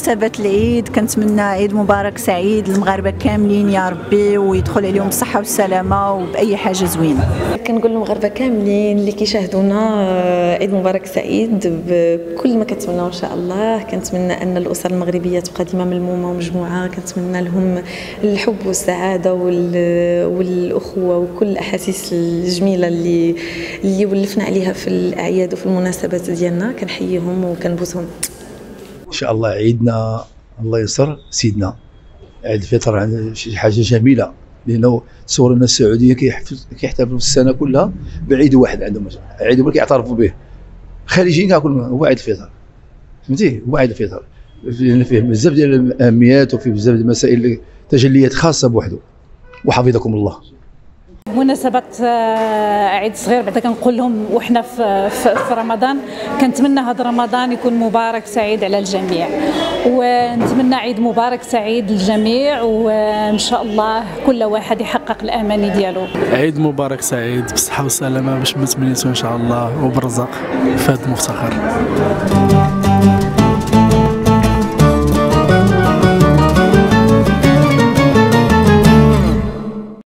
بمناسبة العيد كنتمنى عيد مبارك سعيد للمغاربة كاملين يا ربي، ويدخل عليهم بالصحة والسلامة وبأي حاجة زوينة. كنقول للمغاربة كاملين اللي كيشاهدونا عيد مبارك سعيد بكل ما كنتمناو ان شاء الله. كنتمنى ان الأسر المغربية تبقى ديما ملمومة ومجموعة، كنتمنى لهم الحب والسعادة والأخوة وكل الأحاسيس الجميلة اللي ولفنا عليها في الأعياد وفي المناسبات ديالنا. كنحييهم وكنبوسهم. ان شاء الله عيدنا الله يسر سيدنا عيد الفطر شي حاجه جميله، لانه تصور ان السعوديه كيحتفلوا في السنه كلها بعيد واحد، عندهم عيد هما كيعترفوا به. الخليجيين كاع هو عيد الفطر، فهمتي، هو عيد الفطر، لان فيه بزاف ديال الاهميات وفيه بزاف ديال المسائل تجليات خاصه بوحده. وحفظكم الله. بمناسبة عيد صغير بعدا كنقول لهم وحنا في رمضان كنتمنى هذا رمضان يكون مبارك سعيد على الجميع، ونتمنى عيد مبارك سعيد للجميع، وان شاء الله كل واحد يحقق الاماني ديالو. عيد مبارك سعيد بالصحة والسلامة باش ما تمنيتو ان شاء الله، وبالرزق في هذا المفتخر.